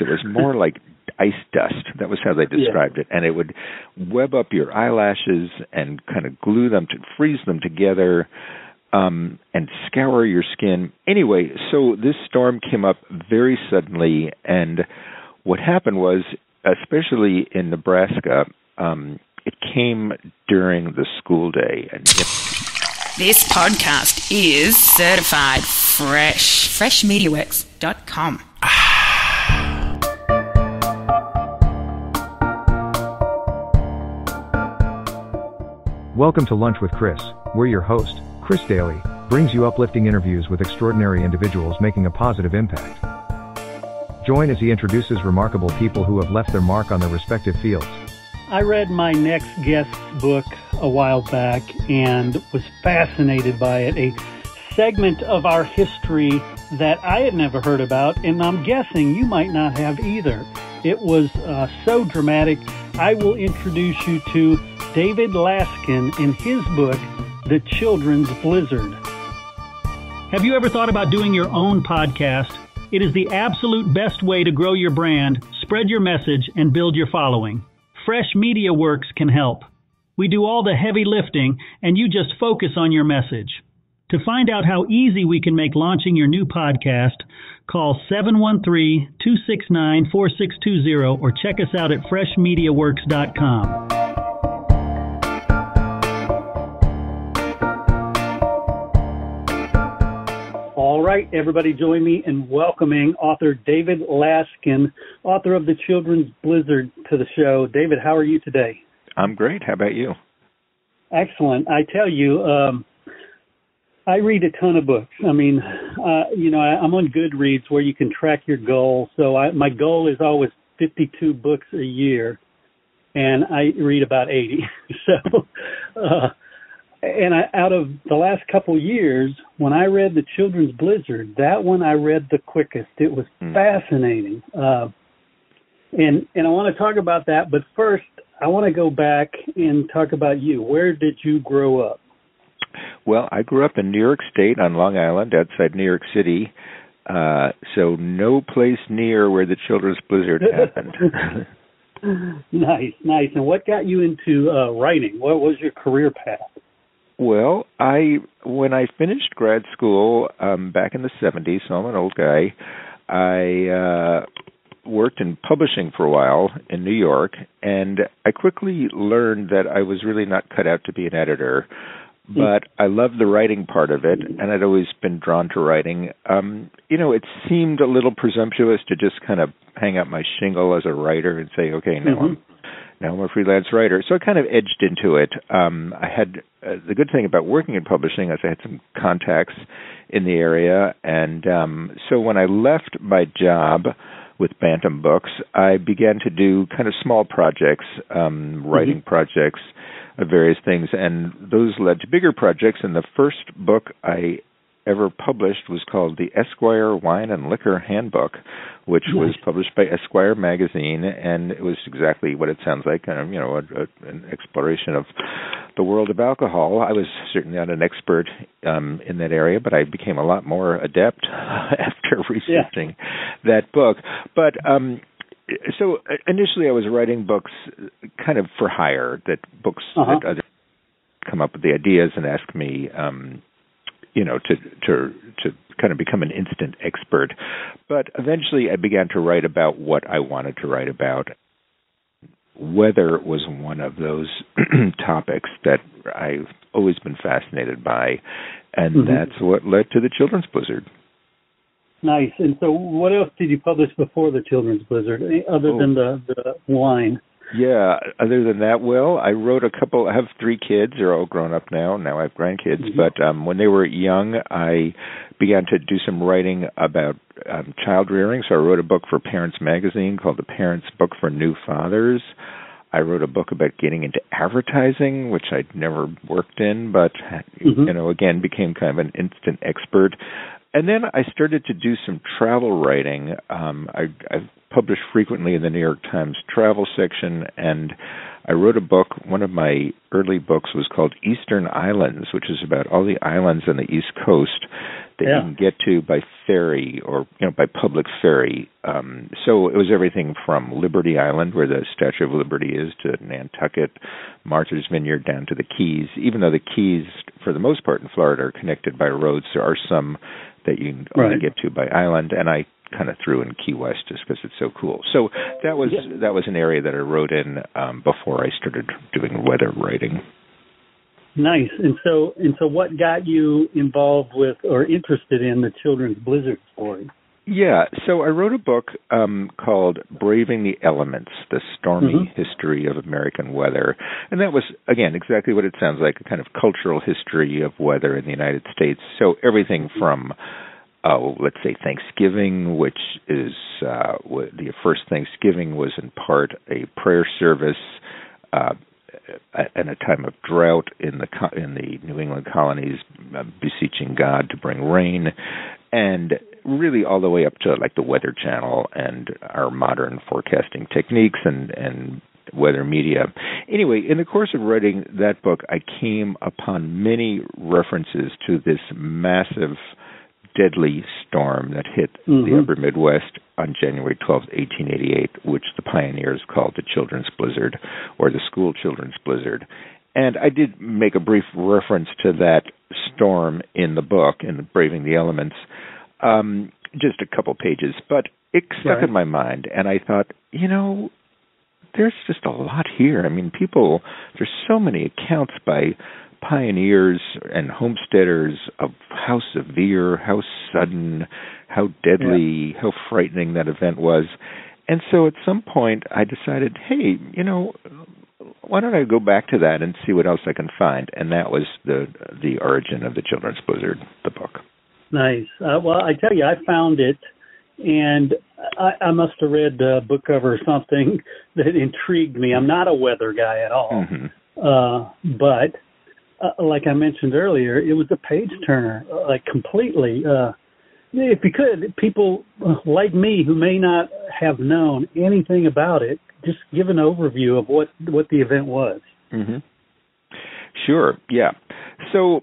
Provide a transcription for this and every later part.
It was more like ice dust. That was how they described it. And it would web up your eyelashes and kind of glue them, to freeze them together, and scour your skin. Anyway, so this storm came up very suddenly, and what happened was, especially in Nebraska, it came during the school day. This podcast is certified fresh. Freshmediaworks.com. Welcome to Lunch with Chris. We're your host, Chris Daly, brings you uplifting interviews with extraordinary individuals making a positive impact. Join as he introduces remarkable people who have left their mark on their respective fields. I read my next guest's book a while back and was fascinated by it, a segment of our history that I had never heard about, and I'm guessing you might not have either. It was so dramatic. I will introduce you to David Laskin in his book, The Children's Blizzard. Have you ever thought about doing your own podcast? It is the absolute best way to grow your brand, spread your message, and build your following. Fresh Media Works can help. We do all the heavy lifting, and you just focus on your message. To find out how easy we can make launching your new podcast, call 713-269-4620 or check us out at freshmediaworks.com. All right, everybody, join me in welcoming author David Laskin, author of The Children's Blizzard, to the show. David, how are you today? I'm great. How about you? Excellent. I tell you, I read a ton of books. I mean, I'm on Goodreads where you can track your goal. So my goal is always 52 books a year, and I read about 80. So... And out of the last couple years, when I read The Children's Blizzard, that one I read the quickest. It was fascinating. And I want to talk about that, but first I want to go back and talk about you. Where did you grow up? Well, I grew up in New York State on Long Island, outside New York City. So no place near where The Children's Blizzard happened. Nice. And what got you into writing? What was your career path? Well, when I finished grad school back in the 70s, so I'm an old guy, I worked in publishing for a while in New York, and I quickly learned that I was really not cut out to be an editor, but I loved the writing part of it, and I'd always been drawn to writing. It seemed a little presumptuous to just kind of hang up my shingle as a writer and say, okay, now I'm a freelance writer. So I kind of edged into it. I had the good thing about working in publishing is I had some contacts in the area. And so when I left my job with Bantam Books, I began to do kind of small projects, writing projects of various things. And those led to bigger projects. And the first book I ever published was called The Esquire Wine and Liquor Handbook, which was published by Esquire magazine, and it was exactly what it sounds like, an exploration of the world of alcohol. I was certainly not an expert in that area, but I became a lot more adept after researching that book. But so initially I was writing books kind of for hire, that others come up with the ideas and ask me to kind of become an instant expert. But eventually I began to write about what I wanted to write about. Weather was one of those topics that I've always been fascinated by, and that's what led to The Children's Blizzard. Nice. And so what else did you publish before The Children's Blizzard, other than the wine? Yeah, other than that, well, I wrote a couple. I have three kids. They're all grown up now. Now I have grandkids. But when they were young, I began to do some writing about child rearing. So I wrote a book for Parents Magazine called The Parents Book for New Fathers. I wrote a book about getting into advertising, which I'd never worked in, but, again, became kind of an instant expert. And then I started to do some travel writing. I've published frequently in the New York Times travel section, and I wrote a book. One of my early books was called Eastern Islands, which is about all the islands on the East Coast that you can get to by ferry or, you know, by public ferry. So it was everything from Liberty Island, where the Statue of Liberty is, to Nantucket, Martha's Vineyard, down to the Keys, even though the Keys, for the most part in Florida, are connected by roads. There are some that you can only get to by island, and I kind of threw in Key West just because it's so cool. So that was an area that I wrote in before I started doing weather writing. Nice. And so what got you involved with or interested in the Children's Blizzard story? Yeah. So I wrote a book called Braving the Elements, The Stormy History of American Weather. And that was, again, exactly what it sounds like, a kind of cultural history of weather in the United States. So everything from let's say Thanksgiving, which is the first Thanksgiving was in part a prayer service in a time of drought in the New England colonies, beseeching God to bring rain, and really all the way up to like the Weather Channel and our modern forecasting techniques and weather media. Anyway, in the course of writing that book, I came upon many references to this massive deadly storm that hit the upper Midwest on January 12, 1888, which the pioneers called the Children's Blizzard or the School Children's Blizzard. And I did make a brief reference to that storm in the book, in Braving the Elements, just a couple pages. But it stuck in my mind, and I thought, you know, there's just a lot here. I mean, there's so many accounts by pioneers and homesteaders of how severe, how sudden, how deadly, how frightening that event was. And so at some point I decided, hey, you know, why don't I go back to that and see what else I can find? And that was the origin of the Children's Blizzard, the book. Nice. Well, I tell you, I found it, and I must have read the book cover or something that intrigued me. I'm not a weather guy at all, but like I mentioned earlier, it was a page-turner, like completely. If you could, people like me who may not have known anything about it, just give an overview of what the event was. Sure, yeah. So,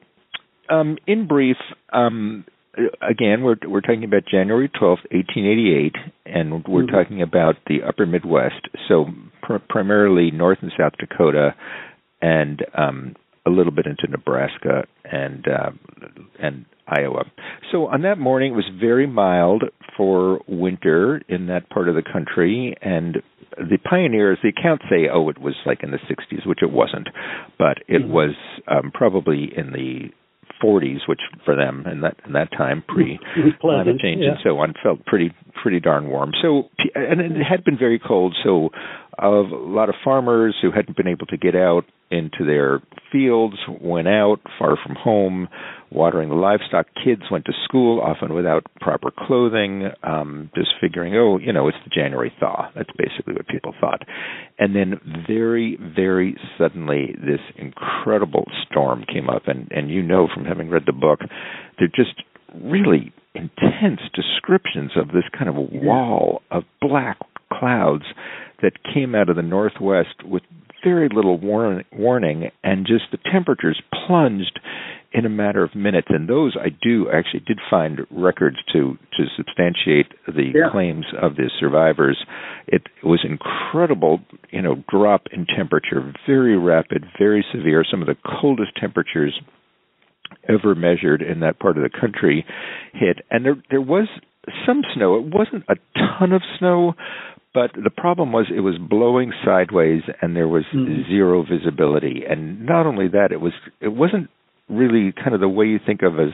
in brief, again, we're talking about January 12th, 1888, and we're talking about the upper Midwest, so primarily North and South Dakota, and a little bit into Nebraska and Iowa. So on that morning, it was very mild for winter in that part of the country, and the pioneers, the accounts say, oh, it was like in the 60s, which it wasn't, but it was probably in the 40s, which for them in that time, pre-climate change and so on, felt pretty darn warm. So, and it had been very cold, so a lot of farmers who hadn't been able to get out into their fields went out far from home, watering the livestock. Kids went to school, often without proper clothing, just figuring, oh, you know, it's the January thaw. That's basically what people thought. And then very, very suddenly, this incredible storm came up. And you know from having read the book, they're just really intense descriptions of this kind of wall of black clouds that came out of the northwest with very little warning, and just the temperatures plunged in a matter of minutes. And those I actually did find records to substantiate the claims of the survivors. It was incredible, you know, drop in temperature, very rapid, very severe, some of the coldest temperatures ever measured in that part of the country hit. And there was some snow. It wasn't a ton of snow, but the problem was it was blowing sideways, and there was zero visibility. And not only that, it wasn't really kind of the way you think of as,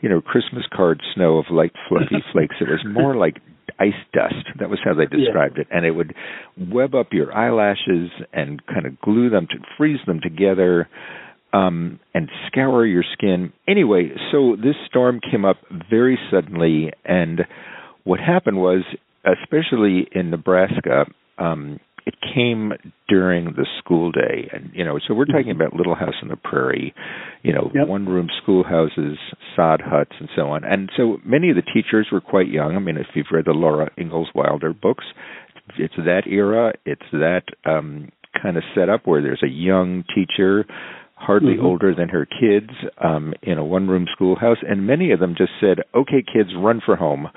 you know, Christmas card snow of light fluffy flakes. It was more like ice dust. That was how they described it. And it would web up your eyelashes and kind of glue them to freeze them together, and scour your skin. Anyway, so this storm came up very suddenly, and what happened was, especially in Nebraska, it came during the school day. And, you know, so we're talking about Little House on the Prairie, you know, one-room schoolhouses, sod huts, and so on. And so many of the teachers were quite young. I mean, if you've read the Laura Ingalls Wilder books, it's that era. It's that kind of setup where there's a young teacher hardly older than her kids, in a one-room schoolhouse, and many of them just said, okay, kids, run for home.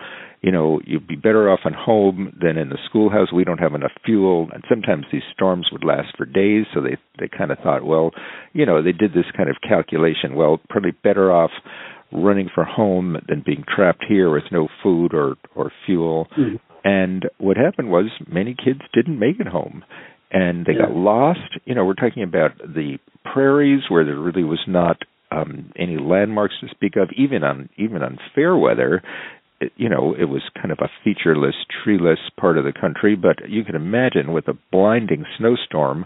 You know, you'd be better off at home than in the schoolhouse. We don't have enough fuel. And sometimes these storms would last for days, so they kind of thought, well, you know, they did this kind of calculation. Well, probably better off running for home than being trapped here with no food or fuel. Mm-hmm. And what happened was many kids didn't make it home. And they got lost. You know, we're talking about the prairies where there really was not any landmarks to speak of, even on fair weather. It, you know, it was kind of a featureless, treeless part of the country. But you can imagine with a blinding snowstorm,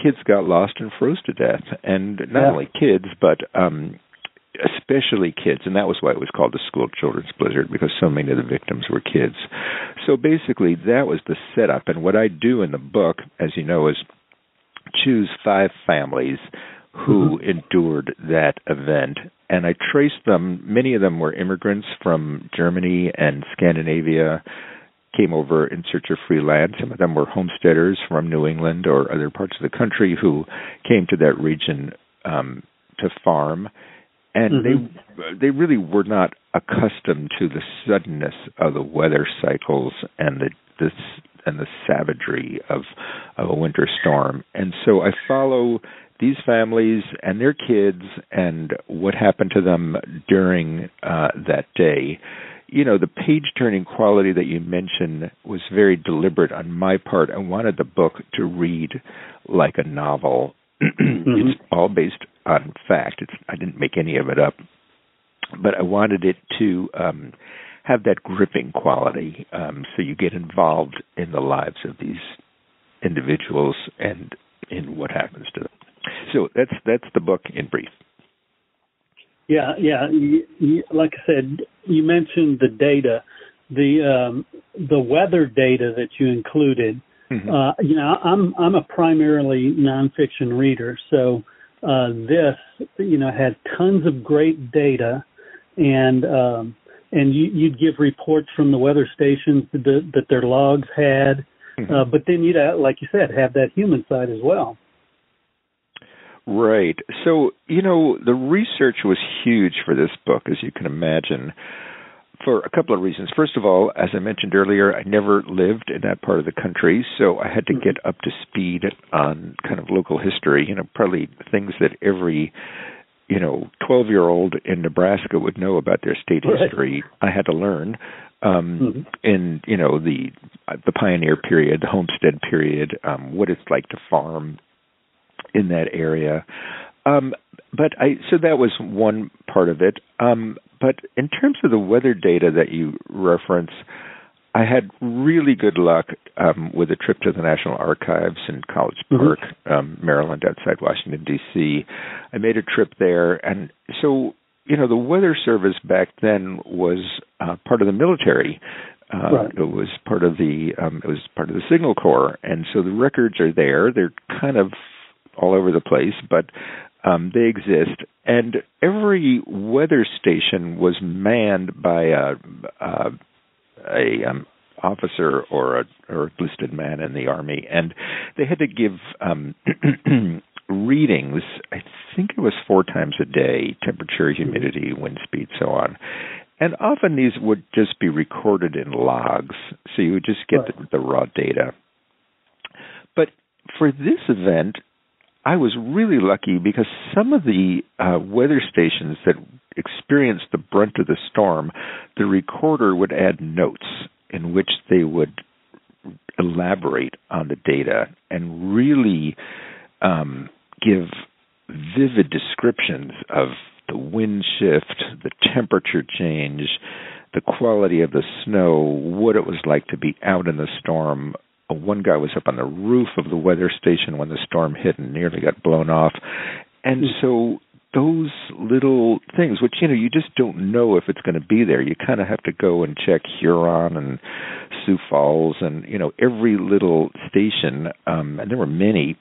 kids got lost and froze to death. And not only kids, but especially kids. And that was why it was called the School Children's Blizzard, because so many of the victims were kids. So basically, that was the setup. And what I do in the book, as you know, is choose 5 families who endured that event. And I traced them. Many of them were immigrants from Germany and Scandinavia, came over in search of free land. Some of them were homesteaders from New England or other parts of the country who came to that region to farm. And they really were not accustomed to the suddenness of the weather cycles and the savagery of a winter storm. And so I follow these families and their kids and what happened to them during that day. You know, the page-turning quality that you mentioned was very deliberate on my part. I wanted the book to read like a novel. It's all based on fact. I didn't make any of it up. But I wanted it to have that gripping quality, so you get involved in the lives of these individuals and in what happens to them. So that's the book in brief. Yeah. Like I said, you mentioned the data, the weather data that you included. You know, I'm a primarily nonfiction reader, so this, you know, had tons of great data, and you'd give reports from the weather stations that their logs had, but then you'd, like you said, have that human side as well. Right. So, you know, the research was huge for this book, as you can imagine, for a couple of reasons. First of all, as I mentioned earlier, I never lived in that part of the country, so I had to get up to speed on kind of local history, you know, probably things that every, you know, 12-year-old in Nebraska would know about their state history. I had to learn in, you know, the pioneer period, the homestead period, what it's like to farm in that area. So that was one part of it. But in terms of the weather data that you reference, I had really good luck with a trip to the National Archives in College Park, Maryland, outside Washington, D.C. I made a trip there. And so, you know, the Weather Service back then was part of the military. It was part of the Signal Corps. And so the records are there. They're kind of all over the place, but they exist. And every weather station was manned by a officer or a enlisted man in the Army, and they had to give readings. I think it was 4 times a day: temperature, humidity, wind speed, so on. And often these would just be recorded in logs, so you would just get the raw data. But for this event, I was really lucky because some of the weather stations that experienced the brunt of the storm, the recorder would add notes in which they would elaborate on the data and really give vivid descriptions of the wind shift, the temperature change, the quality of the snow, what it was like to be out in the storm. One guy was up on the roof of the weather station when the storm hit and nearly got blown off. And so those little things, which, you know, you just don't know if it's going to be there. You kind of have to go and check Huron and Sioux Falls and, you know, every little station, and there were many,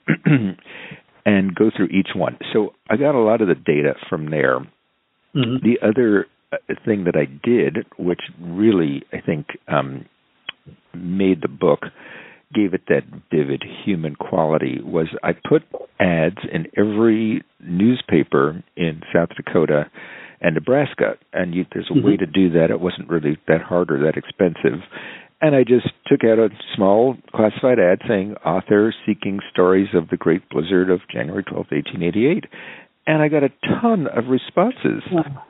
and go through each one. So I got a lot of the data from there. The other thing that I did, which really, I think, made the book gave it that vivid human quality was I put ads in every newspaper in South Dakota and Nebraska, and there's a way to do that. It wasn't really that hard or that expensive. And I just took out a small classified ad saying, author seeking stories of the great blizzard of January 12th, 1888. And I got a ton of responses. Wow.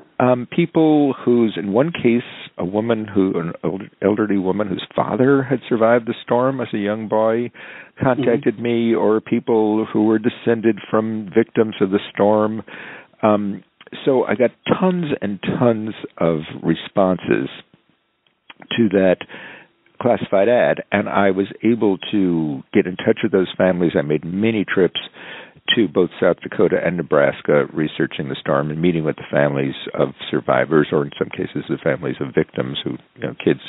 People who's, in one case, a woman who, an elderly woman whose father had survived the storm as a young boy contacted me, or people who were descended from victims of the storm. So I got tons and tons of responses to that classified ad, and I was able to get in touch with those families. I made many trips to both South Dakota and Nebraska researching the storm and meeting with the families of survivors, or in some cases the families of victims, who, you know, kids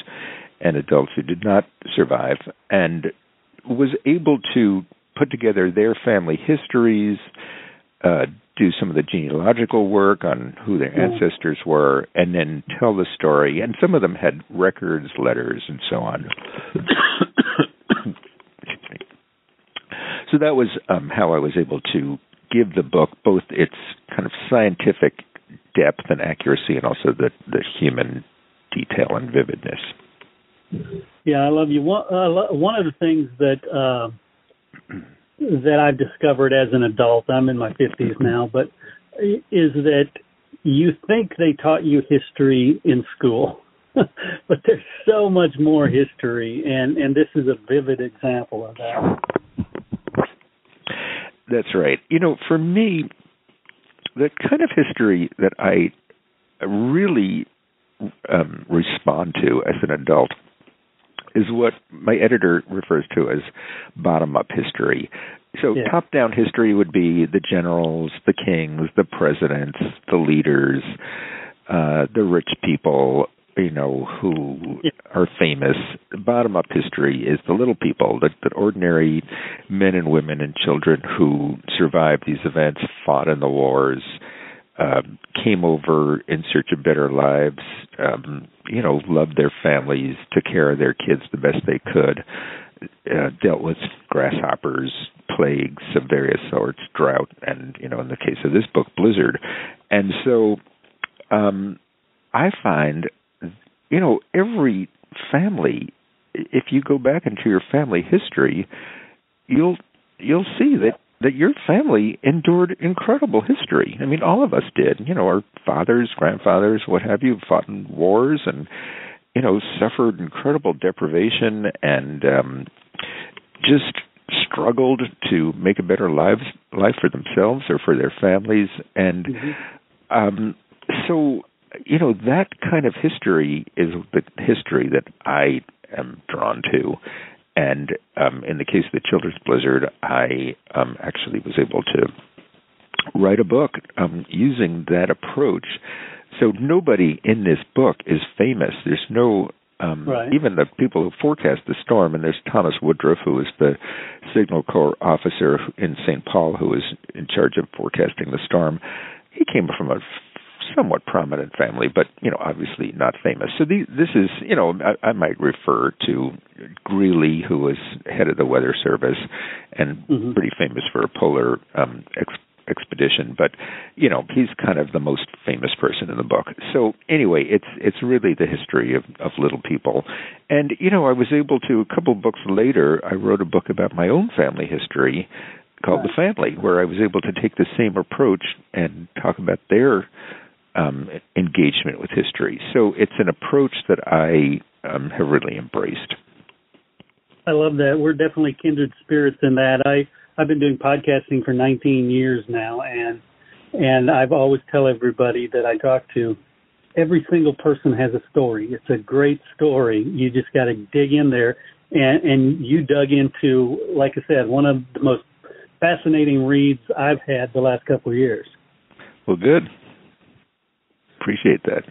and adults who did not survive, and was able to put together their family histories, do some of the genealogical work on who their ancestors were, and then tell the story. And some of them had records, letters, and so on. So that was how I was able to give the book both its kind of scientific depth and accuracy, and also the human detail and vividness. Yeah, I love you. One of the things that... that I've discovered as an adult, I'm in my 50s now, but is that you think they taught you history in school, but there's so much more history, and this is a vivid example of that. That's right. You know, for me, the kind of history that I really respond to as an adult is what my editor refers to as bottom-up history. So top-down history would be the generals, the kings, the presidents, the leaders, the rich people, you know, who are famous. Bottom-up history is the little people, the ordinary men and women and children who survived these events, fought in the wars, came over in search of better lives, you know, loved their families, took care of their kids the best they could, dealt with grasshoppers, plagues of various sorts, drought, and, you know, in the case of this book, blizzard. And so I find, you know, every family, if you go back into your family history, you'll see that your family endured incredible history. I mean, all of us did. You know, our fathers, grandfathers, what have you, fought in wars and, you know, suffered incredible deprivation and just struggled to make a better life for themselves or for their families. And so, you know, that kind of history is the history that I am drawn to. And in the case of The Children's Blizzard, I actually was able to write a book using that approach. So nobody in this book is famous. There's no, even the people who forecast the storm, and there's Thomas Woodruff, who is the Signal Corps officer in St. Paul, who is in charge of forecasting the storm. He came from a somewhat prominent family, but, you know, obviously not famous. So this is, you know, I might refer to Greeley, who was head of the Weather Service and pretty famous for a polar expedition. But, you know, he's kind of the most famous person in the book. So anyway, it's really the history of little people. And, you know, I was able to, a couple books later, I wrote a book about my own family history called The Family, where I was able to take the same approach and talk about their engagement with history. So it's an approach that I have really embraced. I love that. We're definitely kindred spirits in that. I've been doing podcasting for 19 years now, and I've always tell everybody that I talk to, every single person has a story. It's a great story. You just got to dig in there. And you dug into, like I said, one of the most fascinating reads I've had the last couple of years. Well, good. Appreciate that.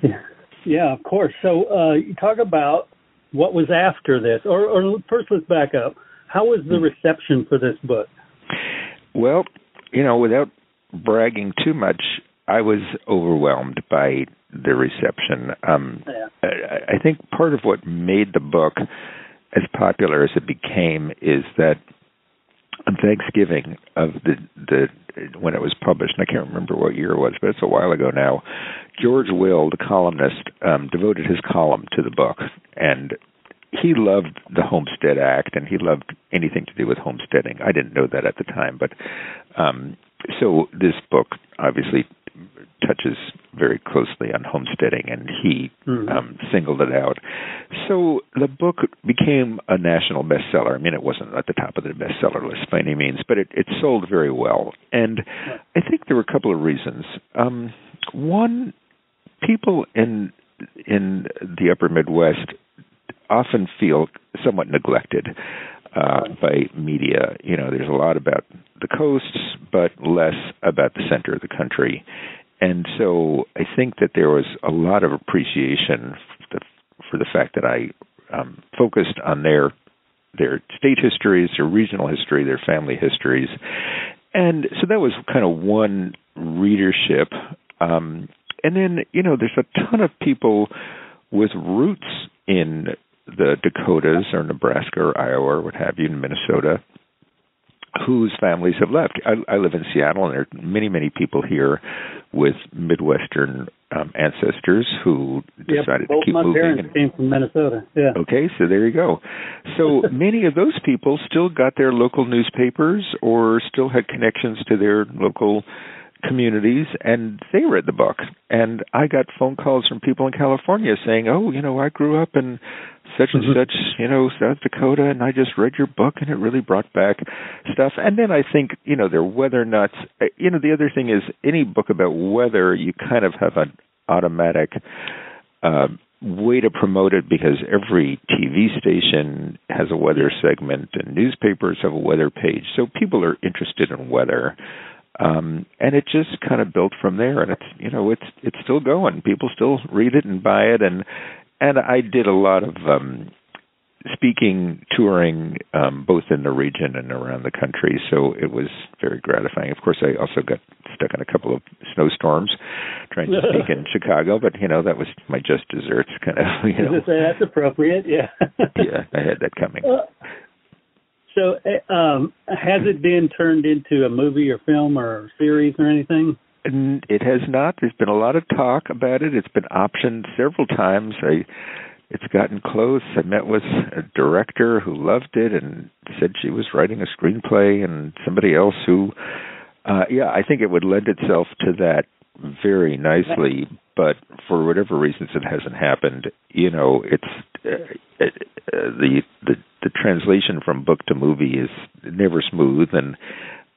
Yeah, of course. So you talk about what was after this, or first let's back up. How was the reception for this book? Well, you know, without bragging too much, I was overwhelmed by the reception. I think part of what made the book as popular as it became is that on Thanksgiving of the when it was published, and I can't remember what year it was, but it's a while ago now, George Will, the columnist, devoted his column to the book, and he loved the Homestead Act, and he loved anything to do with homesteading. I didn't know that at the time, but so this book obviously touches very closely on homesteading, and he singled it out. So the book became a national bestseller. I mean, it wasn't at the top of the bestseller list by any means, but it sold very well. And I think there were a couple of reasons. One, people in the upper Midwest often feel somewhat neglected by media. You know, there's a lot about the coasts, but less about the center of the country. And so I think that there was a lot of appreciation for the fact that I focused on their state histories, their regional history, their family histories. And so that was kind of one readership. And then, you know, there's a ton of people with roots in the Dakotas or Nebraska or Iowa or what have you, in Minnesota, whose families have left. I live in Seattle, and there are many, many people here with Midwestern ancestors who decided to keep moving. Both my parents came from Minnesota. Yeah. Okay, so there you go. So many of those people still got their local newspapers or still had connections to their local communities, and they read the book. And I got phone calls from people in California saying, oh, you know, I grew up in such and such, you know, South Dakota, and I just read your book, and it really brought back stuff. And then I think, you know, they're weather nuts. You know, the other thing is, any book about weather, you kind of have an automatic way to promote it, because every TV station has a weather segment, and newspapers have a weather page. So people are interested in weather. And it just kind of built from there, and it's still going. People still read it and buy it, and I did a lot of speaking, touring, both in the region and around the country. So it was very gratifying. Of course, I also got stuck in a couple of snowstorms trying to speak in Chicago, but you know, that was my just desserts, kind of. You know, that's appropriate. Yeah. Yeah, I had that coming. So has it been turned into a movie or film or series or anything? It has not. There's been a lot of talk about it. It's been optioned several times. It's gotten close. I met with a director who loved it and said she was writing a screenplay, and somebody else who, I think it would lend itself to that very nicely. But for whatever reasons, it hasn't happened. You know, it's the translation from book to movie is never smooth. And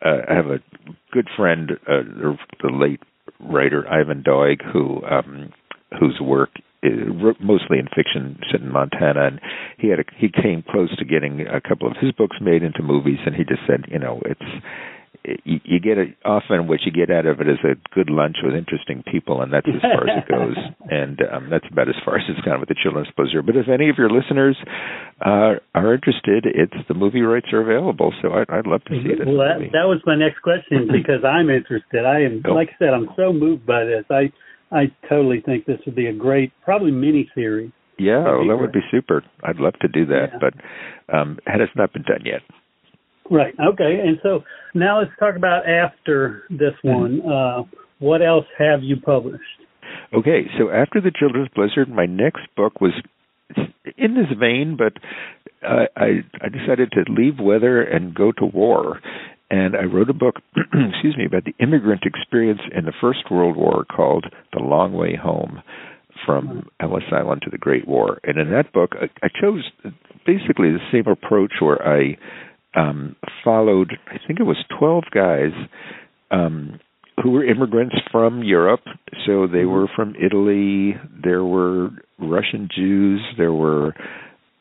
I have a good friend, the late writer Ivan Doig, whose work is mostly in fiction, set in Montana, and he came close to getting a couple of his books made into movies, and he just said, you know, you get it often. What you get out of it is a good lunch with interesting people, and that's as far as it goes. And that's about as far as it's gone with The Children's Blizzard. But if any of your listeners are interested, the movie rights are available, so I'd love to see it. Well, that was my next question, because I'm interested. I am, like I said, I'm so moved by this. I totally think this would be a great, probably miniseries. Yeah, that would be super. I'd love to do that, but it's not been done yet. Right. Okay. And so now let's talk about after this one. What else have you published? Okay. So after The Children's Blizzard, my next book was in this vein, but I decided to leave weather and go to war. And I wrote a book, excuse me, about the immigrant experience in the First World War called The Long Way Home, from Ellis Island to the Great War. And in that book, I chose basically the same approach where I followed, I think it was 12 guys who were immigrants from Europe. So they were from Italy. There were Russian Jews. There was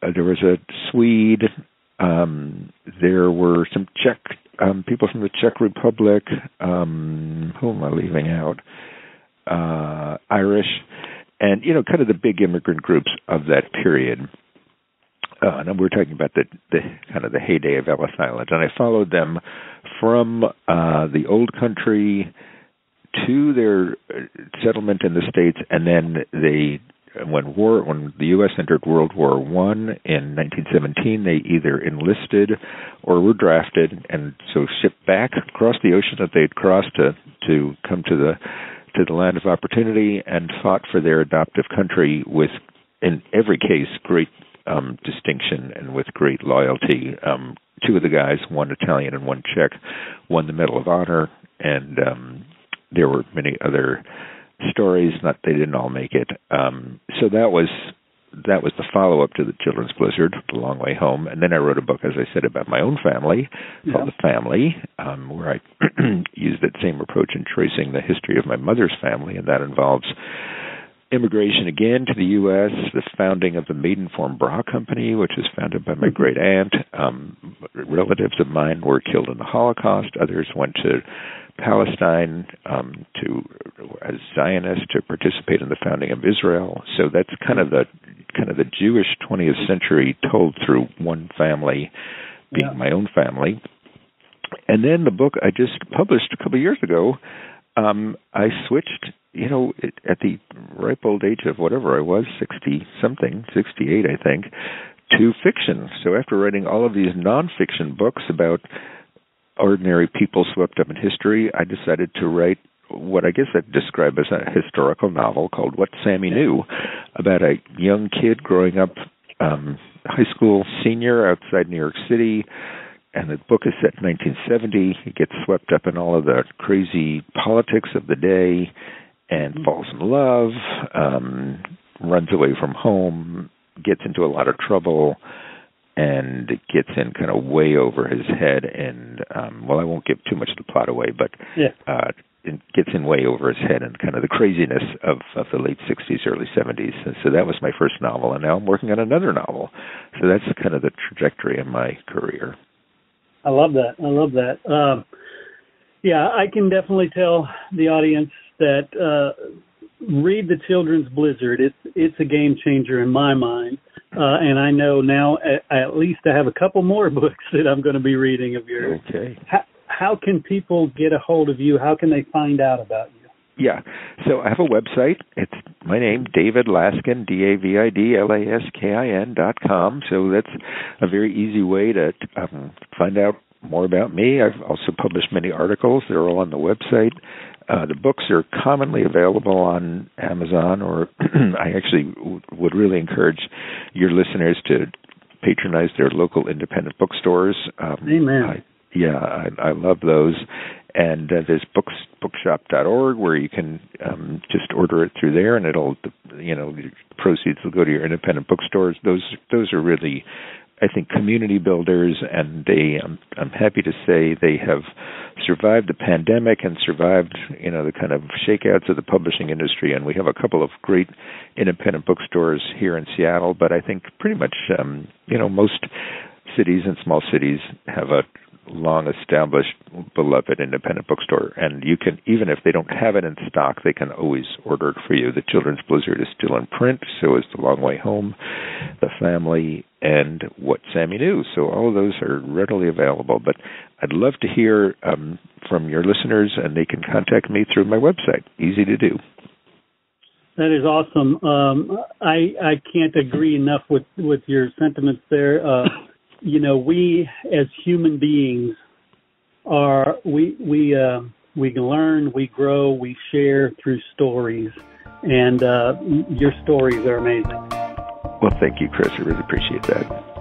a Swede. There were some Czech people from the Czech Republic. Who am I leaving out? Irish, and you know, kind of the big immigrant groups of that period. And we're talking about the kind of the heyday of Ellis Island, and I followed them from the old country to their settlement in the States, and then they when the U.S. entered World War I in 1917, they either enlisted or were drafted, and so shipped back across the ocean that they'd crossed to come to the land of opportunity, and fought for their adoptive country with, in every case, great distinction and with great loyalty. Two of the guys, one Italian and one Czech, won the Medal of Honor, and there were many other stories. Not they didn't all make it. So that was the follow-up to The Children's Blizzard, The Long Way Home. And then I wrote a book, as I said, about my own family, called The Family, where I used that same approach in tracing the history of my mother's family, and that involves immigration again to the U.S., the founding of the Maidenform Bra Company, which was founded by my great aunt. Relatives of mine were killed in the Holocaust. Others went to Palestine to as Zionists to participate in the founding of Israel. So that's kind of the Jewish 20th century told through one family, being my own family. And then the book I just published a couple of years ago, I switched. You know, at the ripe old age of whatever I was, 68, I think, to fiction. So after writing all of these nonfiction books about ordinary people swept up in history, I decided to write what I guess I'd describe as a historical novel called What Sammy Knew, about a young kid growing up, high school senior outside New York City. And the book is set in 1970. He gets swept up in all of the crazy politics of the day, and falls in love, runs away from home, gets into a lot of trouble, and gets in kind of way over his head. And, well, I won't give too much of the plot away, but it gets in way over his head and kind of the craziness of the late 60s, early 70s. And so that was my first novel, and now I'm working on another novel. So that's kind of the trajectory of my career. I love that. Yeah, I can definitely tell the audience that read The Children's Blizzard. It's a game changer in my mind, and I know now at least I have a couple more books that I'm going to be reading of yours. Okay. How can people get a hold of you? How can they find out about you? Yeah, so I have a website. It's my name, David Laskin, DavidLaskin.com. So that's a very easy way to find out more about me. I've also published many articles. They're all on the website. The books are commonly available on Amazon, or I actually would really encourage your listeners to patronize their local independent bookstores. Amen. I love those. And there's bookshop.org where you can just order it through there, and it'll, you know, the proceeds will go to your independent bookstores. Those are really, I think, community builders, and they, I'm happy to say, they have survived the pandemic and survived, you know, the kind of shakeouts of the publishing industry. And we have a couple of great independent bookstores here in Seattle, but I think pretty much, you know, most cities and small cities have a long-established, beloved independent bookstore, and you can, even if they don't have it in stock, they can always order it for you. The Children's Blizzard is still in print, so is The Long Way Home, The Family, and What Sammy Knew. So all of those are readily available, but I'd love to hear from your listeners, and they can contact me through my website. Easy to do. That is awesome. I can't agree enough with your sentiments there. You know, we as human beings are we learn, we grow, we share through stories, and your stories are amazing. Well, thank you, Chris. I really appreciate that.